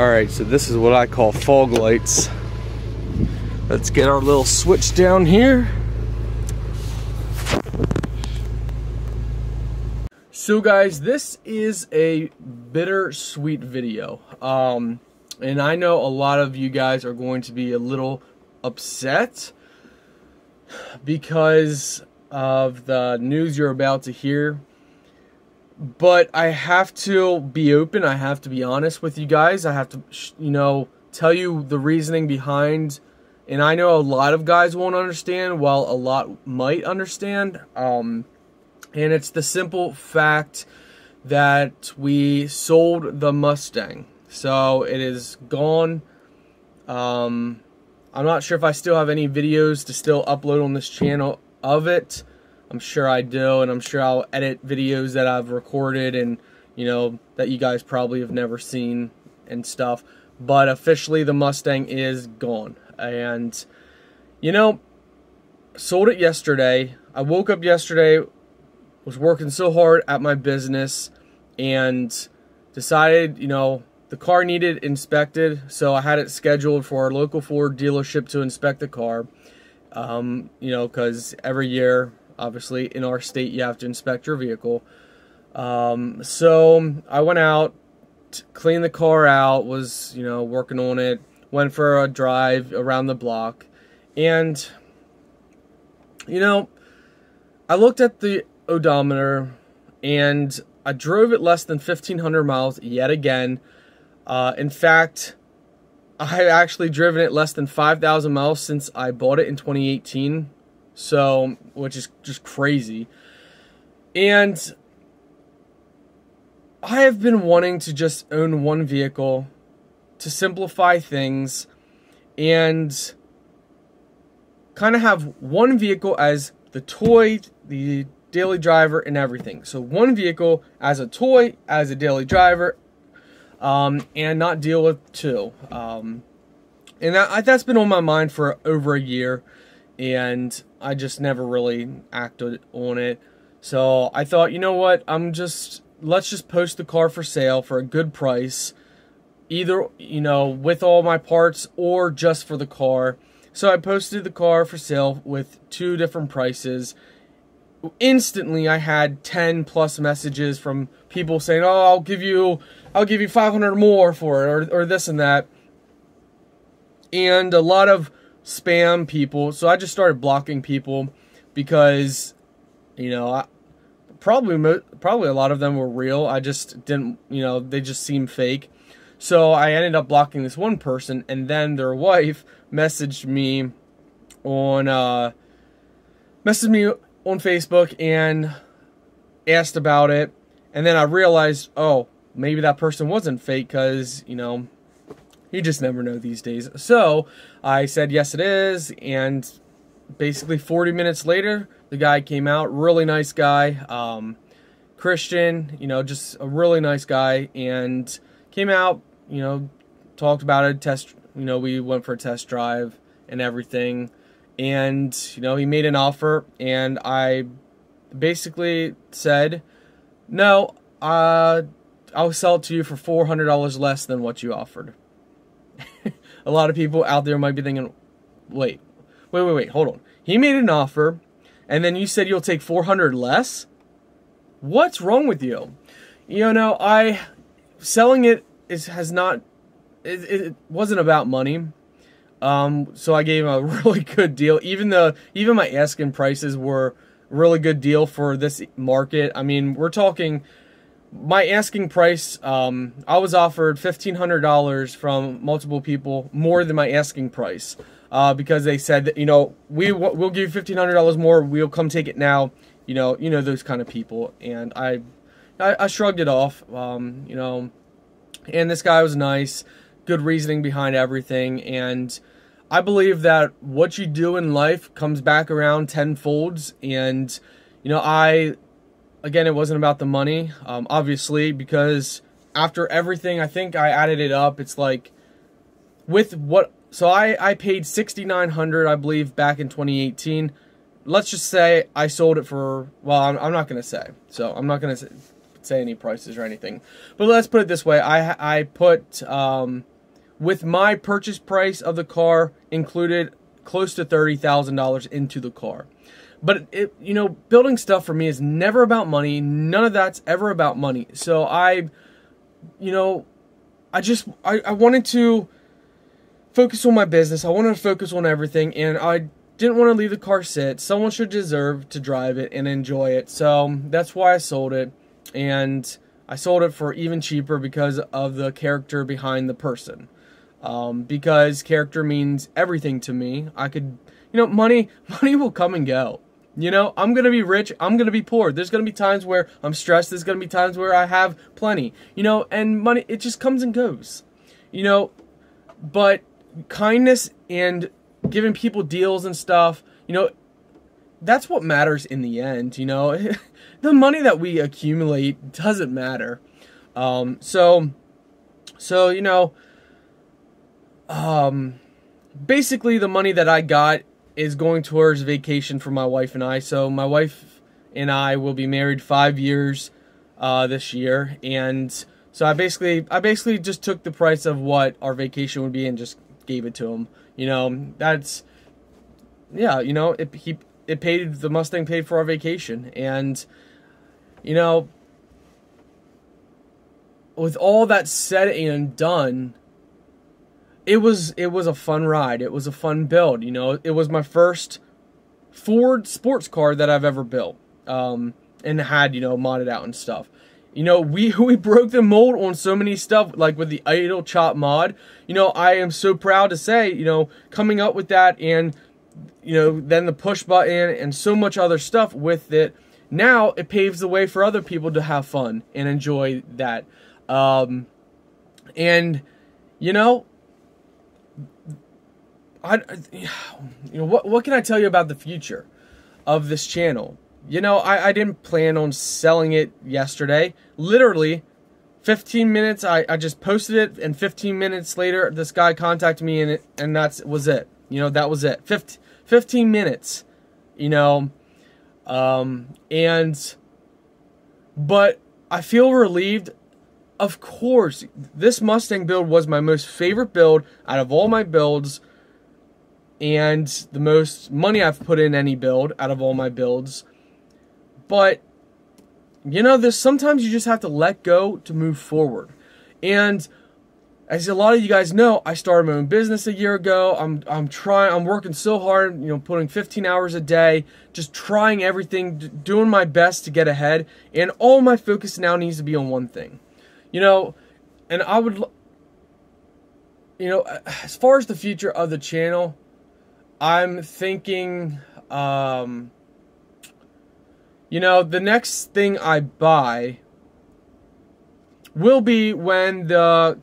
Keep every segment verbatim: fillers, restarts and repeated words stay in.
Alright, so this is what I call fog lights. Let's get our little switch down here. So guys, this is a bittersweet video. Um, and I know a lot of you guys are going to be a little upset because of the news you're about to hear. But I have to be open, I have to be honest with you guys, I have to, you know, tell you the reasoning behind, and I know a lot of guys won't understand, while a lot might understand, um, and it's the simple fact that we sold the Mustang, so it is gone. um, I'm not sure if I still have any videos to still upload on this channel of it. I'm sure I do, and I'm sure I'll edit videos that I've recorded and, you know, that you guys probably have never seen and stuff. But officially, the Mustang is gone. And, you know, sold it yesterday. I woke up yesterday, was working so hard at my business, and decided, you know, the car needed inspected. So I had it scheduled for our local Ford dealership to inspect the car, um, you know, because every year, obviously, in our state, you have to inspect your vehicle. Um, so I went out, cleaned the car out, was, you know, working on it, went for a drive around the block. And, you know, I looked at the odometer, and I drove it less than fifteen hundred miles yet again. Uh, in fact, I've actually driven it less than five thousand miles since I bought it in twenty eighteen. So, which is just crazy. And I have been wanting to just own one vehicle to simplify things and kind of have one vehicle as the toy, the daily driver, and everything. So one vehicle as a toy, as a daily driver, um, and not deal with two. Um, and that, that's been on my mind for over a year. And I just never really acted on it. So I thought, you know what, I'm just, let's just post the car for sale for a good price. Either, you know, with all my parts or just for the car. So I posted the car for sale with two different prices. Instantly, I had ten plus messages from people saying, oh, I'll give you, I'll give you five hundred more for it, or, or this and that. And a lot of spam people, so I just started blocking people because, you know, I, probably mo probably a lot of them were real. I just didn't, you know, they just seemed fake. So I ended up blocking this one person, and then their wife messaged me on uh, messaged me on Facebook and asked about it, and then I realized, oh, maybe that person wasn't fake because, you know, you just never know these days. So I said, yes, it is. And basically forty minutes later, the guy came out, really nice guy, um, Christian, you know, just a really nice guy, and came out, you know, talked about it, test, you know, we went for a test drive and everything. And, you know, he made an offer, and I basically said, no, uh, I'll sell it to you for four hundred dollars less than what you offered. A lot of people out there might be thinking, wait, wait, wait, wait, hold on. He made an offer, and then you said you'll take four hundred less? What's wrong with you? You know, I, selling it is, has not, it, it wasn't about money. Um, so I gave him a really good deal. Even the, even my asking prices were a really good deal for this market. I mean, we're talking, my asking price, um, I was offered fifteen hundred dollars from multiple people, more than my asking price, uh, because they said that, you know, we we'll give you fifteen hundred dollars more. We'll come take it now. You know, you know, those kind of people. And I, I, I shrugged it off, um, you know, and this guy was nice, good reasoning behind everything. And I believe that what you do in life comes back around tenfolds. And, you know, I, again, it wasn't about the money, um, obviously, because after everything, I think I added it up. It's like with what, so I, I paid sixty-nine hundred dollars, I believe, back in twenty eighteen. Let's just say I sold it for, well, I'm, I'm not going to say, so I'm not going to could say any prices or anything. But let's put it this way. I, I put, um, with my purchase price of the car included, close to thirty thousand dollars into the car. But, it, you know, building stuff for me is never about money. None of that's ever about money. So I, you know, I just, I, I wanted to focus on my business. I wanted to focus on everything. And I didn't want to leave the car sit. Someone should deserve to drive it and enjoy it. So that's why I sold it. And I sold it for even cheaper because of the character behind the person. Um, because character means everything to me. I could, you know, money, money will come and go. You know, I'm going to be rich. I'm going to be poor. There's going to be times where I'm stressed. There's going to be times where I have plenty, you know, and money, it just comes and goes, you know, but kindness and giving people deals and stuff, you know, that's what matters in the end. You know, the money that we accumulate doesn't matter. Um, so, so, you know, Um, basically the money that I got is going towards vacation for my wife and I. So my wife and I will be married five years, uh, this year. And so I basically, I basically just took the price of what our vacation would be and just gave it to him. You know, that's, yeah, you know, it, he, it paid, the Mustang paid for our vacation. And, you know, with all that said and done, It was, it was a fun ride. It was a fun build. You know, it was my first Ford sports car that I've ever built, um, and had, you know, modded out and stuff. You know, we, we broke the mold on so many stuff, like with the Idle Chop mod. You know, I am so proud to say, you know, coming up with that and, you know, then the push button and so much other stuff with it. Now it paves the way for other people to have fun and enjoy that. Um, and, you know, I, you know, what, what can I tell you about the future of this channel? You know, I, I didn't plan on selling it yesterday. Literally, fifteen minutes, I, I just posted it, and fifteen minutes later, this guy contacted me, and, it, and that was it. You know, that was it. fifteen minutes, you know, um, and, but I feel relieved. Of course, this Mustang build was my most favorite build out of all my builds, and the most money I've put in any build out of all my builds. But, you know, there's sometimes you just have to let go to move forward. And as a lot of you guys know, I started my own business a year ago. I'm, I'm trying, I'm working so hard, you know, putting fifteen hours a day, just trying everything, doing my best to get ahead. And all my focus now needs to be on one thing, you know, and I would, you know, as far as the future of the channel, I'm thinking, um, you know, the next thing I buy will be when the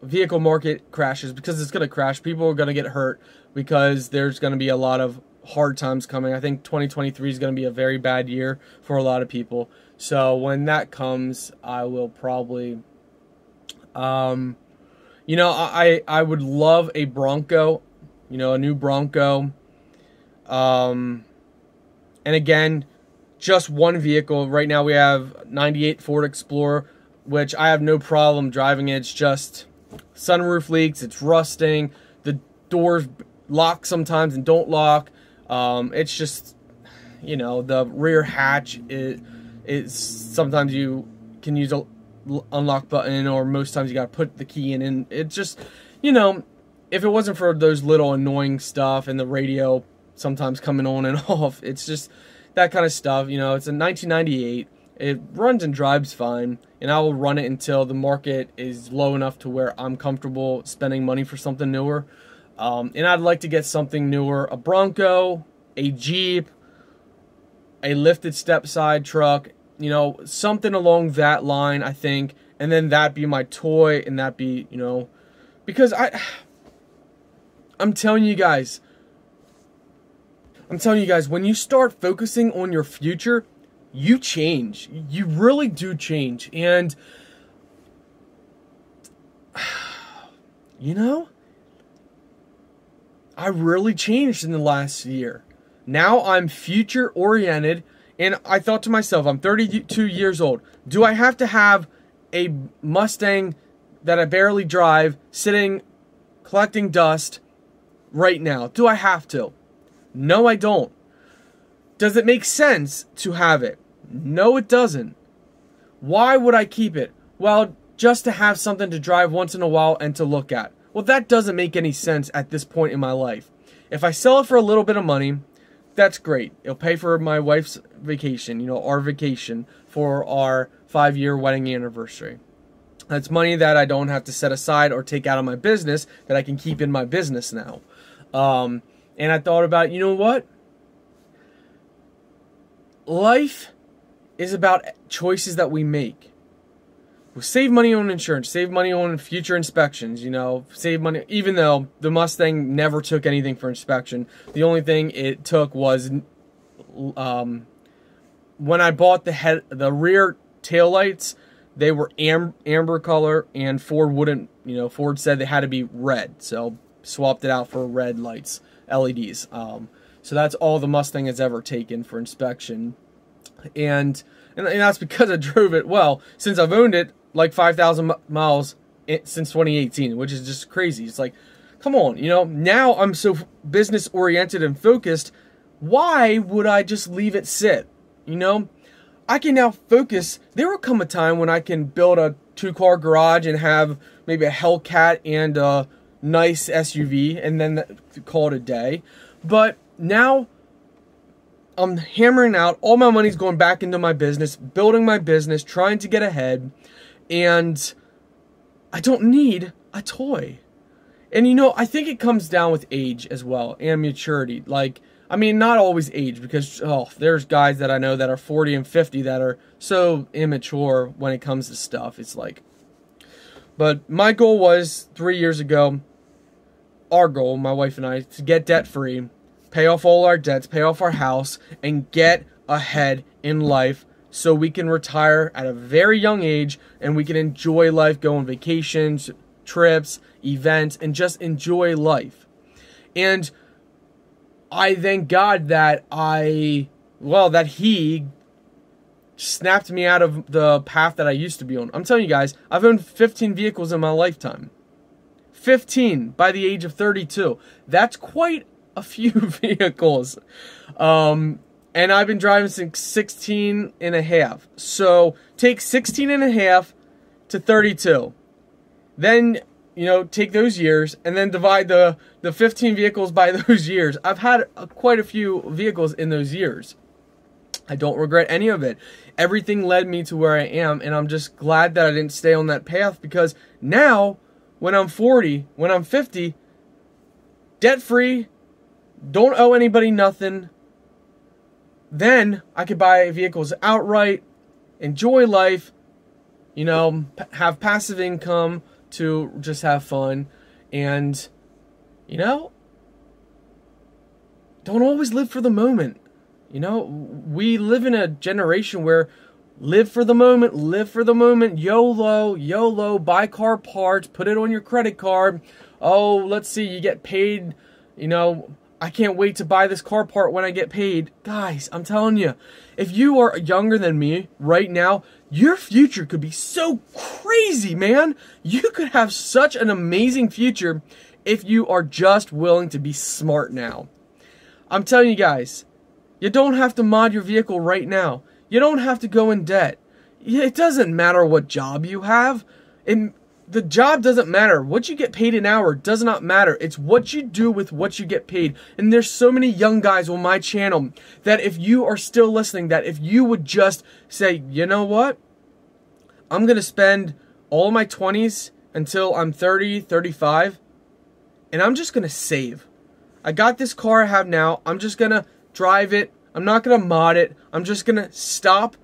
vehicle market crashes, because it's going to crash. People are going to get hurt because there's going to be a lot of hard times coming. I think twenty twenty-three is going to be a very bad year for a lot of people. So when that comes, I will probably, um, you know, I, I would love a Bronco. You know, a new Bronco. Um, and again, just one vehicle. Right now we have ninety-eight Ford Explorer, which I have no problem driving it. It's just sunroof leaks. It's rusting. The doors lock sometimes and don't lock. Um, it's just, you know, the rear hatch is, it's sometimes you can use a unlock button, or most times you got to put the key in, and it's just, you know, if it wasn't for those little annoying stuff and the radio sometimes coming on and off, it's just that kind of stuff. You know, it's a nineteen ninety-eight. It runs and drives fine, and I will run it until the market is low enough to where I'm comfortable spending money for something newer. Um, and I'd like to get something newer, a Bronco, a Jeep, a lifted step side truck, you know, something along that line, I think. And then that be my toy, and that be, you know, because I... I'm telling you guys, I'm telling you guys, when you start focusing on your future, you change. You really do change. And, you know, I really changed in the last year. Now I'm future oriented, And I thought to myself, I'm thirty-two years old. Do I have to have a Mustang that I barely drive sitting collecting dust right now? Do I have to? No, I don't. Does it make sense to have it? No, it doesn't. Why would I keep it? Well, just to have something to drive once in a while and to look at. Well, that doesn't make any sense at this point in my life. If I sell it for a little bit of money, that's great. It'll pay for my wife's vacation, you know, our vacation for our five-year wedding anniversary. That's money that I don't have to set aside or take out of my business that I can keep in my business now. Um, and I thought about, you know what? Life is about choices that we make. We'll save money on insurance, save money on future inspections, you know, save money, even though the Mustang never took anything for inspection. The only thing it took was um, when I bought the head, the rear taillights, they were am amber color, and Ford wouldn't, you know, Ford said they had to be red, so swapped it out for red lights, L E Ds. Um, so that's all the Mustang has ever taken for inspection. And, and, and that's because I drove it well. Since I've owned it, like five thousand miles since twenty eighteen, which is just crazy. It's like, come on, you know, now I'm so business oriented and focused. Why would I just leave it sit? You know, I can now focus. There will come a time when I can build a two car garage and have maybe a Hellcat and a nice S U V and then that, call it a day. But now I'm hammering out, all my money's going back into my business, building my business, trying to get ahead, and I don't need a toy. And you know, I think it comes down with age as well, and maturity. Like, I mean, not always age, because oh, there's guys that I know that are forty and fifty that are so immature when it comes to stuff. It's like, but my goal was three years ago, our goal, my wife and I, to get debt free, pay off all our debts, pay off our house, and get ahead in life so we can retire at a very young age and we can enjoy life, go on vacations, trips, events, and just enjoy life. And I thank God that I, well, that he snapped me out of the path that I used to be on. I'm telling you guys, I've owned fifteen vehicles in my lifetime. fifteen by the age of thirty-two. That's quite a few vehicles, um, and I've been driving since sixteen and a half, so take sixteen and a half to thirty-two, then, you know, take those years, and then divide the, the fifteen vehicles by those years. I've had a, quite a few vehicles in those years. I don't regret any of it. Everything led me to where I am, and I'm just glad that I didn't stay on that path, because now, when I'm forty, when I'm fifty, debt-free, don't owe anybody nothing, then I could buy vehicles outright, enjoy life, you know, have passive income to just have fun, and, you know, don't always live for the moment. You know, we live in a generation where live for the moment, live for the moment, YOLO, YOLO, buy car parts, put it on your credit card, oh, let's see, you get paid, you know, I can't wait to buy this car part when I get paid. Guys, I'm telling you, if you are younger than me right now, your future could be so crazy, man. You could have such an amazing future if you are just willing to be smart now. I'm telling you guys, you don't have to mod your vehicle right now. You don't have to go in debt. It doesn't matter what job you have. It, The job doesn't matter. What you get paid an hour does not matter. It's what you do with what you get paid. And there's so many young guys on my channel that if you are still listening, that if you would just say, you know what? I'm going to spend all my twenties until I'm thirty, thirty-five, and I'm just going to save. I got this car I have now. I'm just going to drive it. I'm not going to mod it. I'm just going to stop.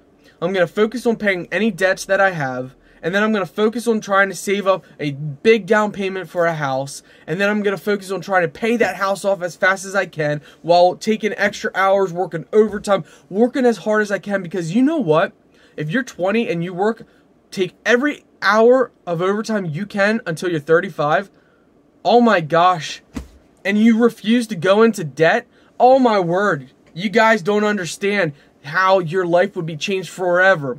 I'm going to focus on paying any debts that I have. And then I'm going to focus on trying to save up a big down payment for a house. And then I'm going to focus on trying to pay that house off as fast as I can while taking extra hours, working overtime, working as hard as I can. Because you know what? If you're twenty and you work, take every hour of overtime you can until you're thirty-five. Oh my gosh. And you refuse to go into debt? Oh my word. You guys don't understand. how your life would be changed forever.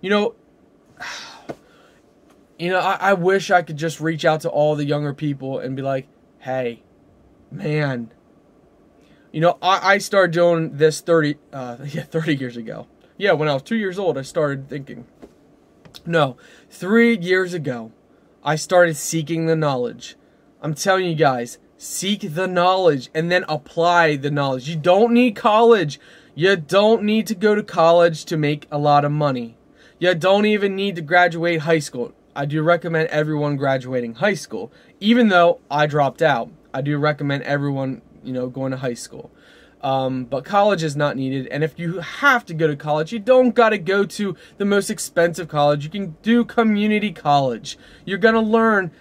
You know, you know, I, I wish I could just reach out to all the younger people and be like, hey, man, you know, I, I started doing this thirty, uh, yeah, thirty years ago. Yeah, when I was two years old, I started thinking. No, three years ago, I started seeking the knowledge. I'm telling you guys, seek the knowledge and then apply the knowledge. You don't need college. You don't need to go to college to make a lot of money. You don't even need to graduate high school. I do recommend everyone graduating high school. Even though I dropped out, I do recommend everyone, you know, going to high school. Um, but college is not needed, and if you have to go to college, you don't gotta go to the most expensive college. You can do community college. You're gonna learn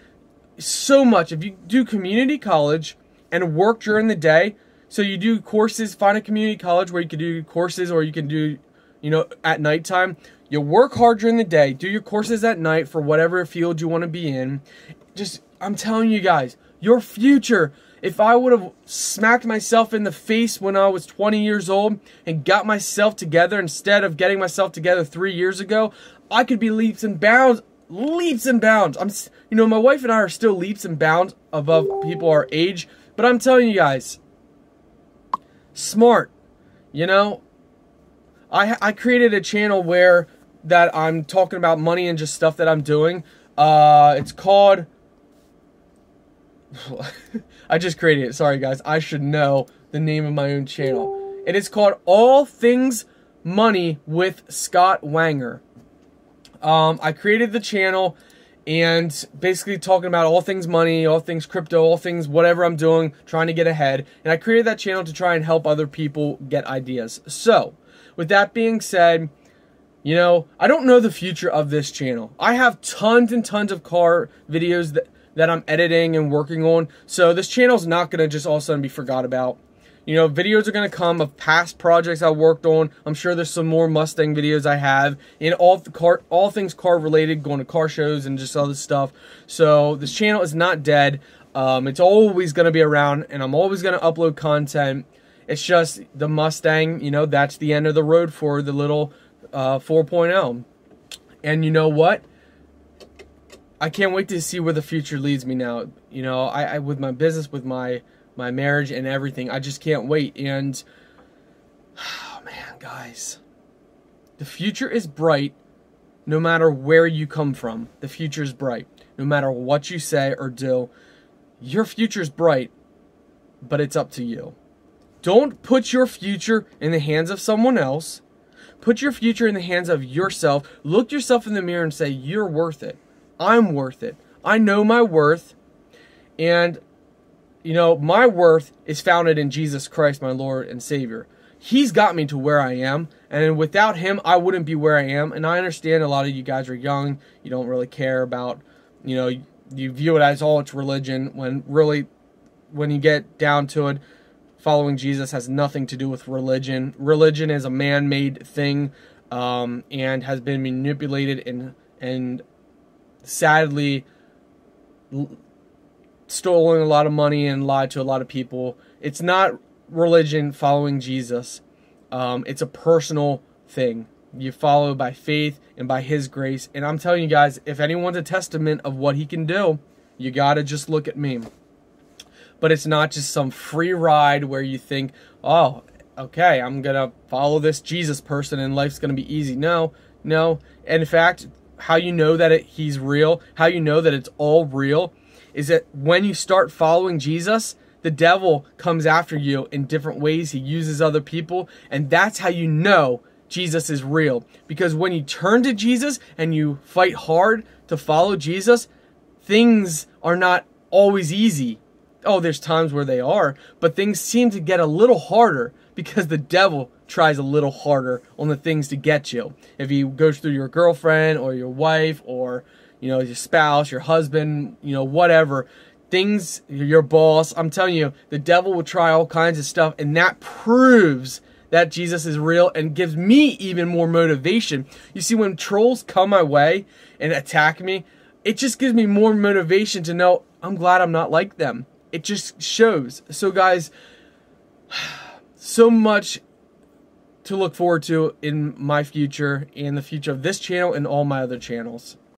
so much. If you do community college and work during the day, so you do courses, find a community college where you can do courses, or you can do, you know, at nighttime. You work hard during the day, do your courses at night for whatever field you wanna be in. Just, I'm telling you guys, your future. If I would have smacked myself in the face when I was twenty years old and got myself together instead of getting myself together three years ago, I could be leaps and bounds, leaps and bounds. I'm, you know, my wife and I are still leaps and bounds above people our age, but I'm telling you guys, smart, you know, I, I created a channel where that I'm talking about money and just stuff that I'm doing. Uh, it's called... I just created it. Sorry, guys. I should know the name of my own channel. It is called All Things Money with Scott Wanger. Um, I created the channel and basically talking about all things money, all things crypto, all things whatever I'm doing, trying to get ahead. And I created that channel to try and help other people get ideas. So, with that being said, you know, I don't know the future of this channel. I have tons and tons of car videos that... that I'm editing and working on. So this channel's not gonna just all of a sudden be forgot about. You know, videos are gonna come of past projects I worked on. I'm sure there's some more Mustang videos I have, and all the car, all things car related, going to car shows and just other stuff. So this channel is not dead. Um, it's always gonna be around, and I'm always gonna upload content. It's just the Mustang, you know, that's the end of the road for the little uh, four point oh. And you know what? I can't wait to see where the future leads me now. You know, I, I with my business, with my my marriage and everything, I just can't wait. And, oh man, guys, the future is bright no matter where you come from. The future is bright no matter what you say or do. Your future is bright, but it's up to you. Don't put your future in the hands of someone else. Put your future in the hands of yourself. Look yourself in the mirror and say, you're worth it. I'm worth it. I know my worth, and you know my worth is founded in Jesus Christ, my Lord and Savior. He's got me to where I am, and without him I wouldn't be where I am. And I understand a lot of you guys are young, you don't really care about, you know, you view it as all, oh, it's religion, when really when you get down to it, following Jesus has nothing to do with religion. Religion is a man-made thing, um, and has been manipulated and and sadly stolen a lot of money and lied to a lot of people. It's not religion following Jesus. Um, it's a personal thing. You follow by faith and by his grace. And I'm telling you guys, if anyone's a testament of what he can do, you gotta just look at me. But it's not just some free ride where you think, oh, okay, I'm gonna follow this Jesus person and life's gonna be easy. No, no. In fact, how you know that it, he's real, how you know that it's all real, is that when you start following Jesus, the devil comes after you in different ways. He uses other people, and that's how you know Jesus is real. Because when you turn to Jesus and you fight hard to follow Jesus, things are not always easy. Oh, there's times where they are, but things seem to get a little harder because the devil tries a little harder on the things to get you. If he goes through your girlfriend or your wife or, you know, your spouse, your husband, you know, whatever, things, your boss, I'm telling you, the devil will try all kinds of stuff, and that proves that Jesus is real and gives me even more motivation. You see, when trolls come my way and attack me, it just gives me more motivation to know I'm glad I'm not like them. It just shows. So guys, so much to look forward to in my future, in the future of this channel and all my other channels.